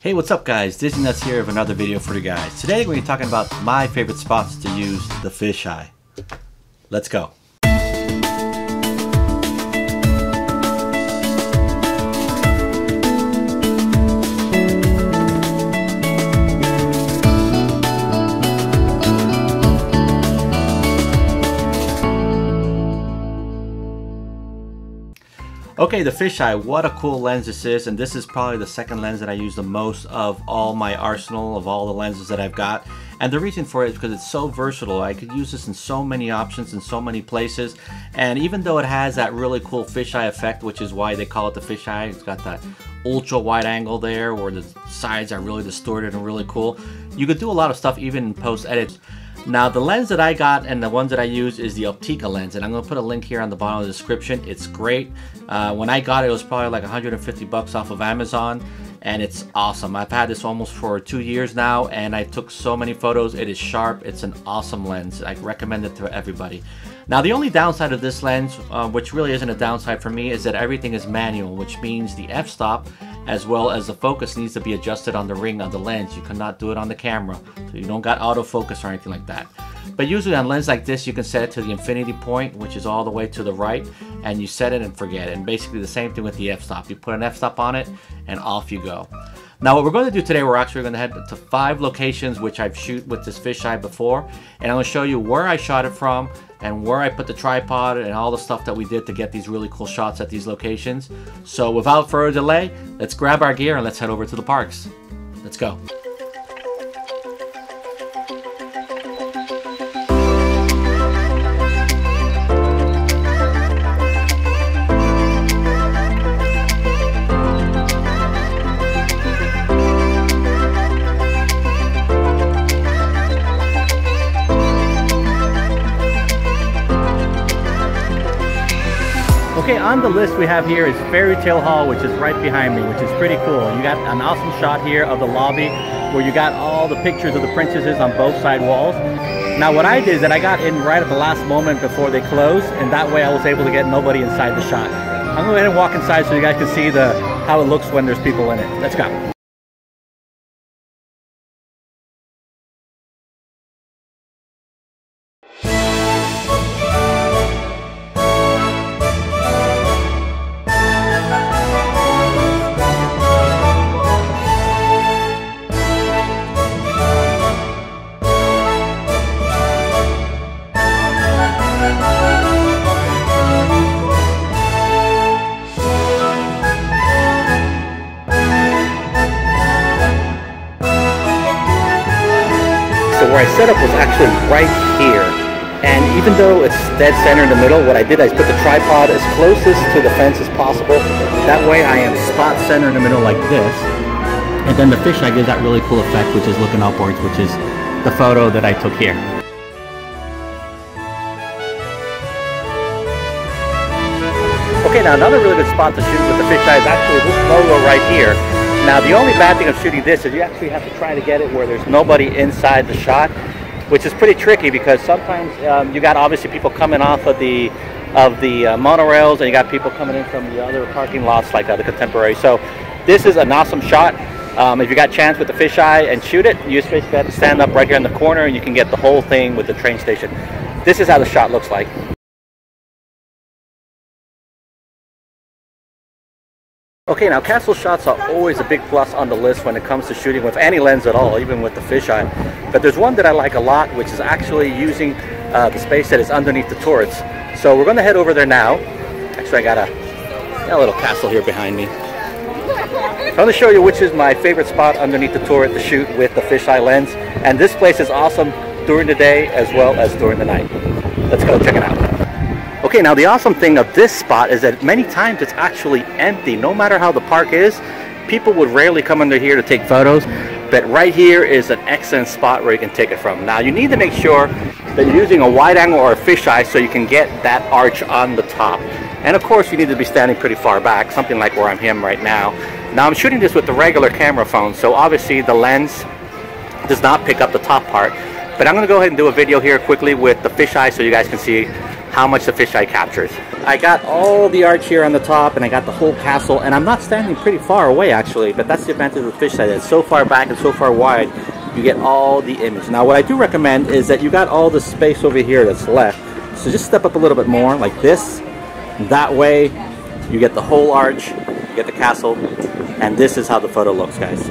Hey, what's up guys? Disney Nuts here with another video for you guys. Today we're going to be talking about my favorite spots to use the fisheye. Let's go. Okay, the fisheye, what a cool lens this is, and this is probably the second lens that I use the most of all my arsenal of all the lenses that I've got. And the reason for it is because it's so versatile. I could use this in so many options in so many places, and even though it has that really cool fisheye effect, which is why they call it the fisheye, it's got that ultra wide angle there where the sides are really distorted and really cool. You could do a lot of stuff even in post edits. Now the lens that I got and the ones that I use is the Opteka lens, and I'm going to put a link here on the bottom of the description. It's great. When I got it, it was probably like 150 bucks off of Amazon, and it's awesome. I've had this almost for 2 years now, and I took so many photos. It is sharp. It's an awesome lens. I recommend it to everybody. Now the only downside of this lens, which really isn't a downside for me, is that everything is manual, which means the f-stop as well as the focus needs to be adjusted on the ring of the lens. You cannot do it on the camera, so you don't got autofocus or anything like that. But usually on lenses like this, you can set it to the infinity point, which is all the way to the right, and you set it and forget it. And basically the same thing with the f-stop. You put an f-stop on it and off you go. Now what we're going to do today, we're actually going to head to 5 locations which I've shoot with this fisheye before, and I'm going to show you where I shot it from and where I put the tripod and all the stuff that we did to get these really cool shots at these locations. So without further delay, let's grab our gear and let's head over to the parks. Let's go. Okay, on the list we have here is Fairy Tale Hall, which is right behind me, which is pretty cool. You got an awesome shot here of the lobby where you got all the pictures of the princesses on both side walls. Now what I did is that I got in right at the last moment before they closed, and that way I was able to get nobody inside the shot. I'm going to go ahead and walk inside so you guys can see how it looks when there's people in it. Let's go. Where I set up was actually right here, and even though it's dead center in the middle, what I did is put the tripod as closest to the fence as possible. That way I am spot center in the middle like this, and then the fisheye gives that really cool effect, which is looking upwards, which is the photo that I took here. Okay, now another really good spot to shoot with the fisheye is actually this logo right here. Now the only bad thing of shooting this is you actually have to try to get it where there's nobody inside the shot, which is pretty tricky because sometimes you got obviously people coming off of the monorails, and you got people coming in from the other parking lots like the Contemporary. So this is an awesome shot. If you got a chance with the fisheye and shoot it, you just basically have to stand up right here in the corner and you can get the whole thing with the train station. This is how the shot looks like. Okay, now castle shots are always a big plus on the list when it comes to shooting with any lens at all, even with the fisheye. But there's one that I like a lot, which is actually using the space that is underneath the turrets. So we're going to head over there now. Actually, I got a little castle here behind me. I'm going to show you which is my favorite spot underneath the turret to shoot with the fisheye lens. And this place is awesome during the day as well as during the night. Let's go check it out. Okay, now the awesome thing of this spot is that many times it's actually empty. No matter how the park is, people would rarely come under here to take photos, but right here is an excellent spot where you can take it from. Now you need to make sure that you're using a wide angle or a fisheye so you can get that arch on the top. And of course you need to be standing pretty far back, something like where I am right now. Now I'm shooting this with the regular camera phone, so obviously the lens does not pick up the top part. But I'm going to go ahead and do a video here quickly with the fisheye so you guys can see how much the fisheye captures. I got all the arch here on the top, and I got the whole castle, and I'm not standing pretty far away actually, but that's the advantage of the fisheye. It's so far back and so far wide, you get all the image. Now what I do recommend is that you got all the space over here that's left, so just step up a little bit more like this. That way you get the whole arch, you get the castle, and this is how the photo looks, guys.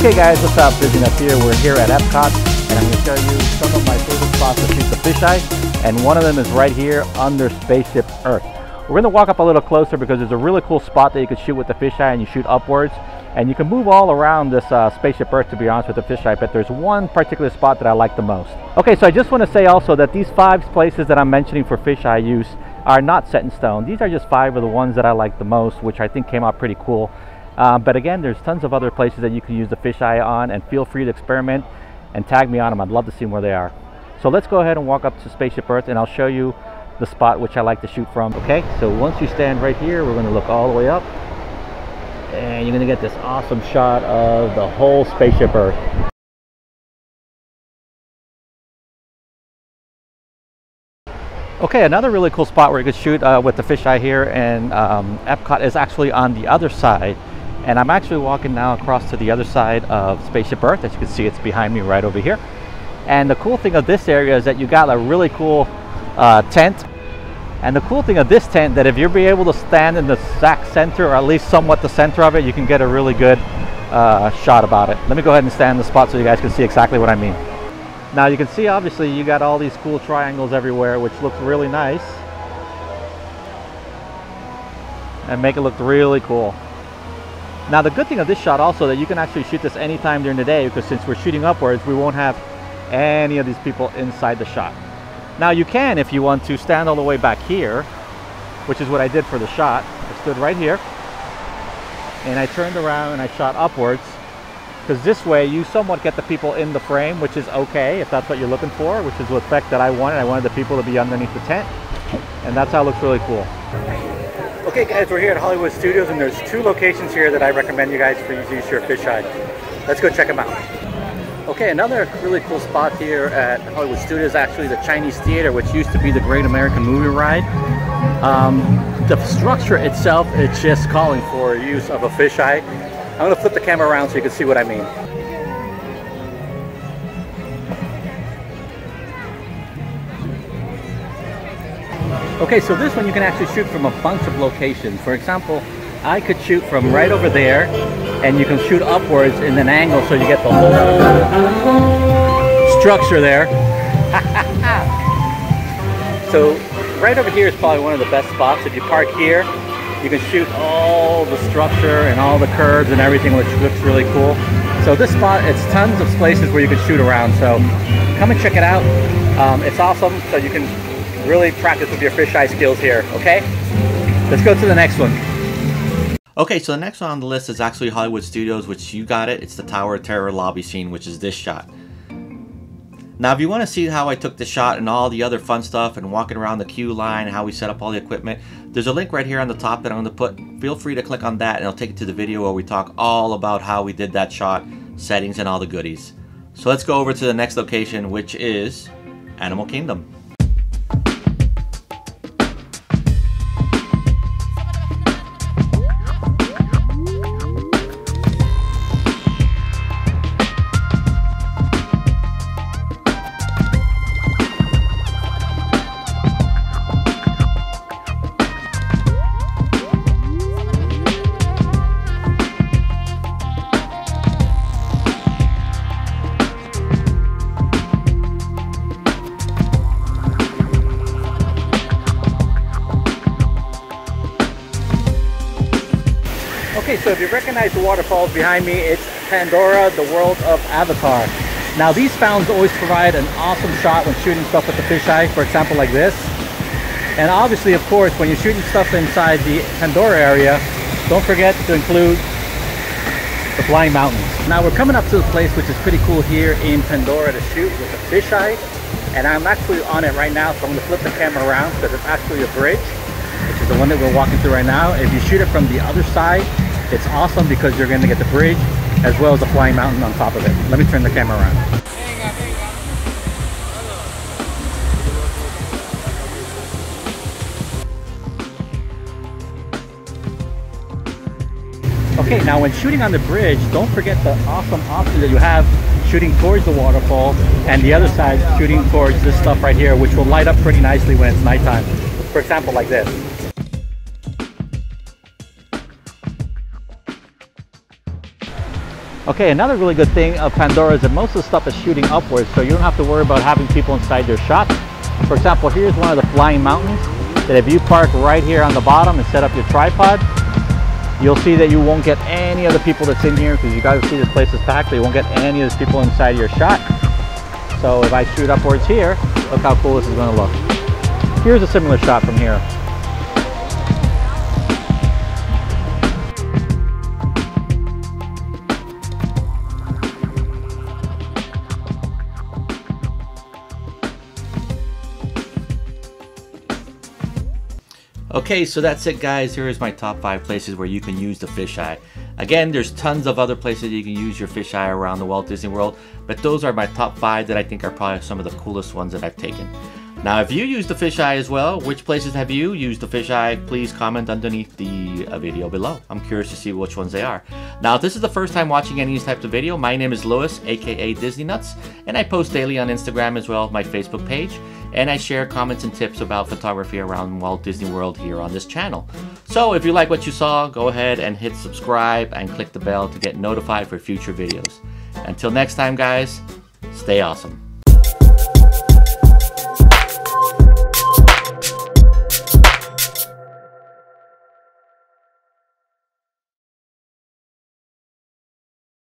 Hey guys, what's up? Disney Nuts here. We're here at Epcot, and I'm going to show you some of my favorite spots to shoot the fisheye, and one of them is right here under Spaceship Earth. We're going to walk up a little closer because there's a really cool spot that you can shoot with the fisheye, and you shoot upwards, and you can move all around this Spaceship Earth, to be honest, with the fisheye, but there's one particular spot that I like the most. Okay, so I just want to say also that these 5 places that I'm mentioning for fisheye use are not set in stone. These are just 5 of the ones that I like the most, which I think came out pretty cool. But again, there's tons of other places that you can use the fisheye on, and feel free to experiment and tag me on them. I'd love to see where they are. So let's go ahead and walk up to Spaceship Earth, and I'll show you the spot which I like to shoot from. Okay, so once you stand right here, we're going to look all the way up, and you're going to get this awesome shot of the whole Spaceship Earth. Okay, another really cool spot where you could shoot with the fisheye here in Epcot is actually on the other side. And I'm actually walking now across to the other side of Spaceship Earth. As you can see, it's behind me right over here. And the cool thing of this area is that you got a really cool tent. And the cool thing of this tent, that if you're able to stand in the exact center, or at least somewhat the center of it, you can get a really good shot about it. Let me go ahead and stand in the spot so you guys can see exactly what I mean. Now you can see, obviously, you got all these cool triangles everywhere, which looks really nice. And make it look really cool. Now the good thing of this shot also, that you can actually shoot this anytime during the day, because since we're shooting upwards, we won't have any of these people inside the shot. Now you can, if you want to, stand all the way back here, which is what I did for the shot. I stood right here, and I turned around and I shot upwards, because this way you somewhat get the people in the frame, which is okay if that's what you're looking for, which is the effect that I wanted. I wanted the people to be underneath the tent, and that's how it looks really cool. Okay guys, we're here at Hollywood Studios, and there's 2 locations here that I recommend you guys for you to use your fisheye. Let's go check them out. Okay, another really cool spot here at Hollywood Studios is actually the Chinese Theater, which used to be the Great American Movie Ride. The structure itself is just calling for use of a fisheye. I'm going to flip the camera around so you can see what I mean. Okay, so this one you can actually shoot from a bunch of locations. For example, I could shoot from right over there, and you can shoot upwards in an angle so you get the whole structure there. So right over here is probably one of the best spots. If you park here, you can shoot all the structure and all the curves and everything, which looks really cool. So this spot, it's tons of places where you can shoot around, so come and check it out. It's awesome, so you can really practice with your fisheye skills here, okay? Let's go to the next one. Okay, so the next one on the list is actually Hollywood Studios, which you got it. It's the Tower of Terror lobby scene, which is this shot. Now, if you want to see how I took the shot and all the other fun stuff and walking around the queue line, how we set up all the equipment, there's a link right here on the top that I'm going to put. Feel free to click on that, and it'll take you to the video where we talk all about how we did that shot, settings, and all the goodies. So let's go over to the next location, which is Animal Kingdom. Okay, so if you recognize the waterfalls behind me, it's Pandora, the world of Avatar. Now these fountains always provide an awesome shot when shooting stuff with the fisheye, for example like this. And obviously, of course, when you're shooting stuff inside the Pandora area, don't forget to include the flying mountains. Now we're coming up to a place which is pretty cool here in Pandora to shoot with the fisheye, and I'm actually on it right now, so I'm gonna flip the camera around because it's actually a bridge, which is the one that we're walking through right now. If you shoot it from the other side, it's awesome because you're gonna get the bridge as well as the flying mountain on top of it. Let me turn the camera around. Okay, now when shooting on the bridge, don't forget the awesome option that you have shooting towards the waterfall and the other side shooting towards this stuff right here, which will light up pretty nicely when it's nighttime. For example, like this. Okay, another really good thing of Pandora is that most of the stuff is shooting upwards, so you don't have to worry about having people inside their shot. For example, here's one of the flying mountains that if you park right here on the bottom and set up your tripod, you'll see that you won't get any other people that's in here because you guys see this place is packed, so you won't get any of these people inside your shot. So if I shoot upwards here, look how cool this is going to look. Here's a similar shot from here. Okay, so that's it guys, here is my top 5 places where you can use the fisheye. Again, there's tons of other places you can use your fisheye around the Walt Disney World, but those are my top 5 that I think are probably some of the coolest ones that I've taken. Now if you use the fisheye as well, which places have you used the fisheye? Please comment underneath the video below. I'm curious to see which ones they are. Now if this is the first time watching any of these types of video, my name is Louis, aka Disney Nuts, and I post daily on Instagram as well as my Facebook page. And I share comments and tips about photography around Walt Disney World here on this channel. So if you like what you saw, go ahead and hit subscribe and click the bell to get notified for future videos. Until next time guys, stay awesome.